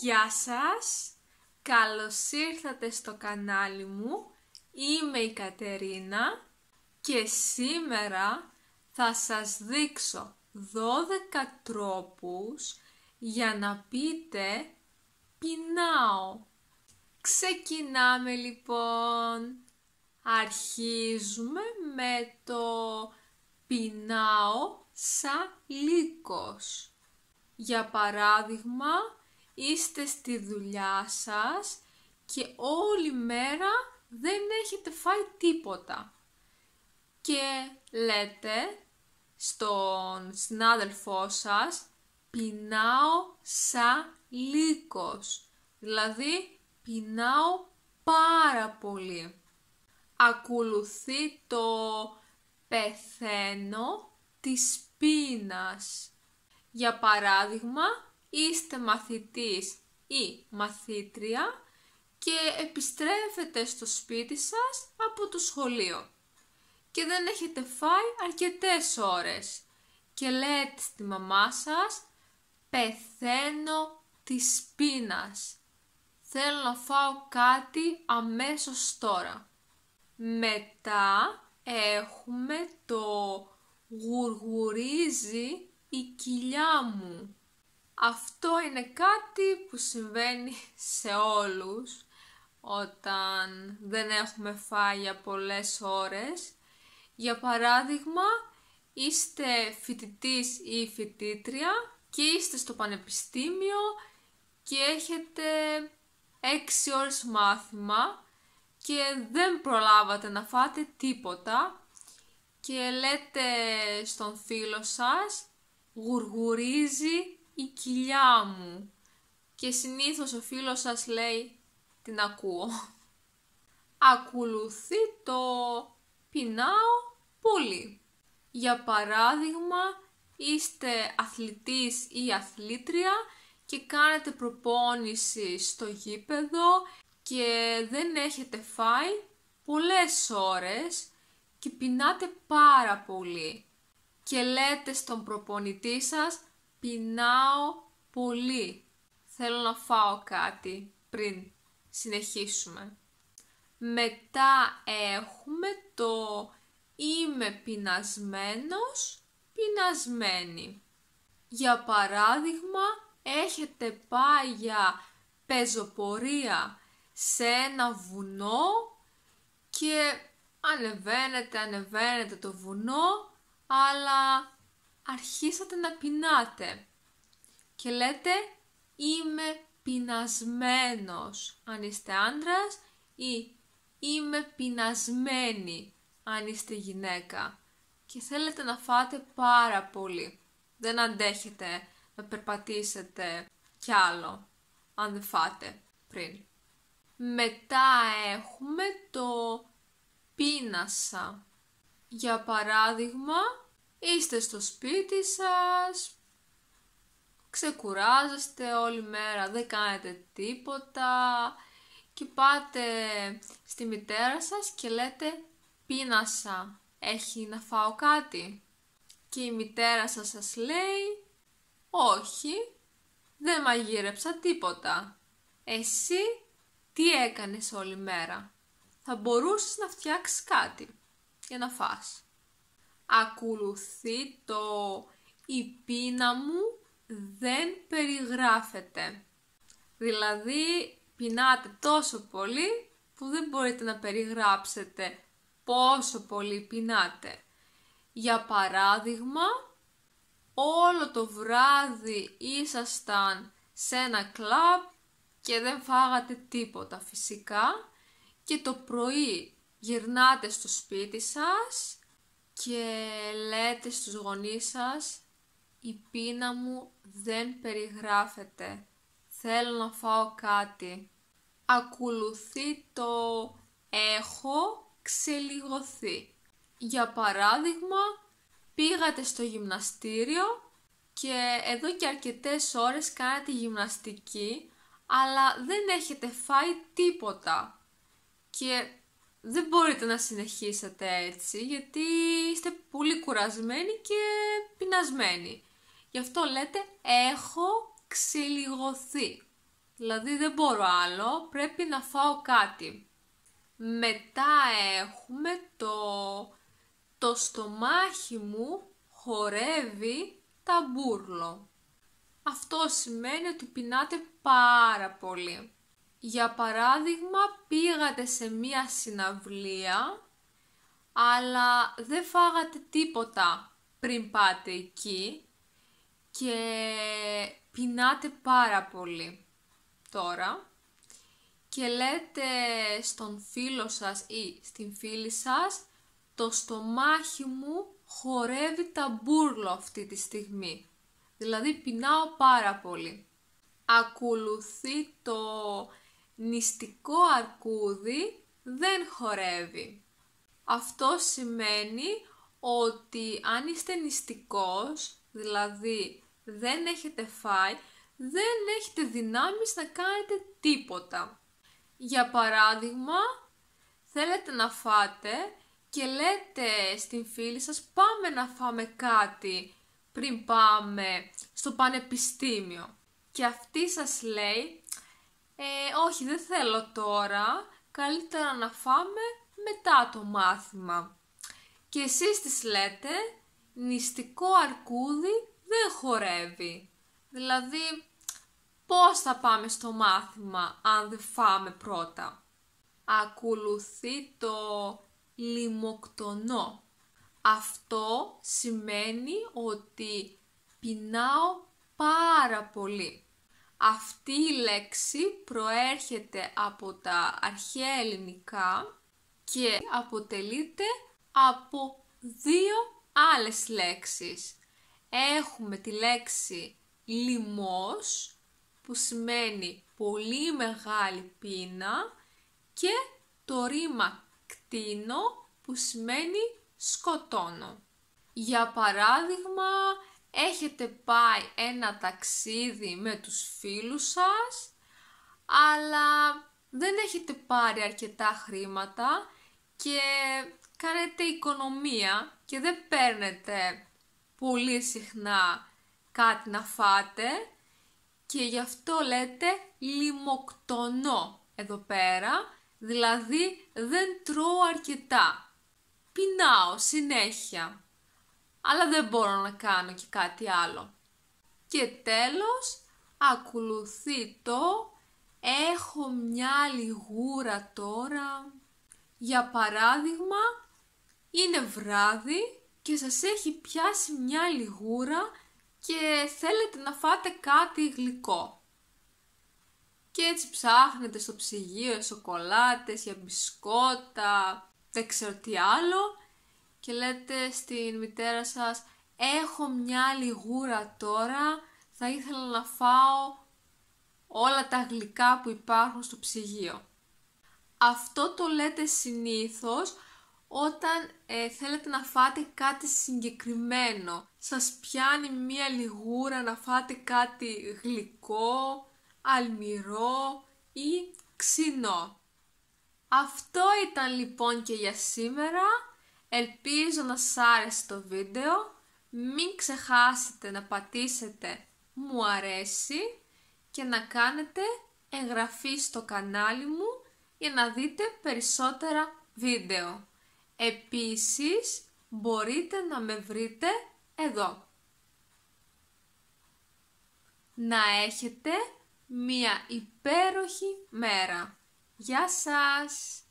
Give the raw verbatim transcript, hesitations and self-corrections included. Γεια σας, καλώς ήρθατε στο κανάλι μου, είμαι η Κατερίνα και σήμερα θα σας δείξω δώδεκα τρόπους για να πείτε πεινάω. Ξεκινάμε λοιπόν, αρχίζουμε με το πεινάω σαν λύκος. Για παράδειγμα, είστε στη δουλειά σας και όλη μέρα δεν έχετε φάει τίποτα και λέτε στον συνάδελφό σας πεινάω σαν λύκος, δηλαδή πεινάω πάρα πολύ. Ακολουθεί το πεθαίνω της πείνας. Για παράδειγμα, είστε μαθητής ή μαθήτρια και επιστρέφετε στο σπίτι σας από το σχολείο και δεν έχετε φάει αρκετές ώρες και λέτε στη μαμά σας πεθαίνω της πείνας, θέλω να φάω κάτι αμέσως τώρα. Μετά έχουμε το γουργουρίζει η κοιλιά μου. Αυτό είναι κάτι που συμβαίνει σε όλους όταν δεν έχουμε φάει για πολλές ώρες. Για παράδειγμα, είστε φοιτητής ή φοιτήτρια και είστε στο πανεπιστήμιο και έχετε έξι ώρες μάθημα και δεν προλάβατε να φάτε τίποτα και λέτε στον φίλο σας γουργουρίζει η κοιλιά μου και συνήθως ο φίλος σας λέει την ακούω. Ακολουθεί το πεινάω πολύ. Για παράδειγμα, είστε αθλητής ή αθλήτρια και κάνετε προπόνηση στο γήπεδο και δεν έχετε φάει πολλές ώρες και πεινάτε πάρα πολύ και λέτε στον προπονητή σας πεινάω πολύ, θέλω να φάω κάτι πριν συνεχίσουμε. Μετά έχουμε το είμαι πεινασμένος, πεινασμένη. Για παράδειγμα, έχετε πάει για πεζοπορία σε ένα βουνό και ανεβαίνετε, ανεβαίνετε το βουνό, αλλά αρχίσατε να πεινάτε και λέτε είμαι πεινασμένος αν είστε άντρας ή είμαι πεινασμένη αν είστε γυναίκα και θέλετε να φάτε πάρα πολύ, δεν αντέχετε να περπατήσετε κι άλλο αν δεν φάτε πριν. Μετά έχουμε το πείνασα. Για παράδειγμα, είστε στο σπίτι σας, ξεκουράζεστε όλη μέρα, δεν κάνετε τίποτα και πάτε στη μητέρα σας και λέτε πείνασα, έχει να φάω κάτι? Και η μητέρα σας σας λέει όχι, δεν μαγείρεψα τίποτα. Εσύ τι έκανες όλη μέρα? Θα μπορούσες να φτιάξεις κάτι για να φας. Ακολουθεί το η πείνα μου δεν περιγράφεται. Δηλαδή πεινάτε τόσο πολύ που δεν μπορείτε να περιγράψετε πόσο πολύ πεινάτε. Για παράδειγμα, όλο το βράδυ ήσασταν σε ένα κλαμπ και δεν φάγατε τίποτα φυσικά και το πρωί γυρνάτε στο σπίτι σας και λέτε στους γονείς σας η πείνα μου δεν περιγράφεται, θέλω να φάω κάτι. Ακολουθεί το έχω ξελιγωθεί. Για παράδειγμα, πήγατε στο γυμναστήριο και εδώ και αρκετές ώρες κάνετε γυμναστική αλλά δεν έχετε φάει τίποτα και δεν μπορείτε να συνεχίσετε έτσι γιατί είστε πολύ κουρασμένοι και πεινασμένοι. Γι' αυτό λέτε έχω ξελιγωθεί. δηλαδή δεν μπορώ άλλο, πρέπει να φάω κάτι. Μετά έχουμε το «Το στομάχι μου χορεύει ταμπούρλο». Αυτό σημαίνει ότι πεινάτε πάρα πολύ. Για παράδειγμα, πήγατε σε μία συναυλία, αλλά δεν φάγατε τίποτα πριν πάτε εκεί και πεινάτε πάρα πολύ τώρα και λέτε στον φίλο σας ή στην φίλη σας «Το στομάχι μου χορεύει ταμπούρλο αυτή τη στιγμή». Δηλαδή πεινάω πάρα πολύ. Ακολουθεί το νηστικό αρκούδι δεν χορεύει. Αυτό σημαίνει ότι αν είστε νηστικός, δηλαδή δεν έχετε φάει, δεν έχετε δυνάμεις να κάνετε τίποτα. Για παράδειγμα, θέλετε να φάτε και λέτε στην φίλη σας «Πάμε να φάμε κάτι πριν πάμε στο πανεπιστήμιο». Και αυτή σας λέει ε, «Όχι, δεν θέλω τώρα, καλύτερα να φάμε μετά το μάθημα». Και εσείς της λέτε «Νηστικό αρκούδι δεν χορεύει». Δηλαδή, πώς θα πάμε στο μάθημα αν δεν φάμε πρώτα. Ακολουθεί το λιμοκτονό. Αυτό σημαίνει ότι πεινάω πάρα πολύ. Αυτή η λέξη προέρχεται από τα αρχαία ελληνικά και αποτελείται από δύο άλλες λέξεις. Έχουμε τη λέξη λιμός, που σημαίνει πολύ μεγάλη πείνα, και το ρήμα κτίνω, που σημαίνει σκοτώνω. Για παράδειγμα, έχετε πάει ένα ταξίδι με τους φίλους σας, αλλά δεν έχετε πάρει αρκετά χρήματα και κάνετε οικονομία και δεν παίρνετε πολύ συχνά κάτι να φάτε και γι' αυτό λέτε λιμοκτονώ εδώ πέρα, δηλαδή δεν τρώω αρκετά. Πεινάω συνέχεια, αλλά δεν μπορώ να κάνω και κάτι άλλο. Και τέλος, ακολουθεί το «Έχω μια λιγούρα τώρα». Για παράδειγμα, είναι βράδυ και σας έχει πιάσει μια λιγούρα και θέλετε να φάτε κάτι γλυκό. Και έτσι ψάχνετε στο ψυγείο για σοκολάτες, για μπισκότα, δεν ξέρω τι άλλο, και λέτε στην μητέρα σας «Έχω μια λιγούρα τώρα, θα ήθελα να φάω όλα τα γλυκά που υπάρχουν στο ψυγείο». Αυτό το λέτε συνήθως όταν ε, θέλετε να φάτε κάτι συγκεκριμένο. Σας πιάνει μια λιγούρα να φάτε κάτι γλυκό, αλμυρό ή ξινό. Αυτό ήταν λοιπόν και για σήμερα. Ελπίζω να σας άρεσε το βίντεο. Μην ξεχάσετε να πατήσετε «Μου αρέσει» και να κάνετε εγγραφή στο κανάλι μου για να δείτε περισσότερα βίντεο. Επίσης, μπορείτε να με βρείτε εδώ. Να έχετε μία υπέροχη μέρα. Γεια σας!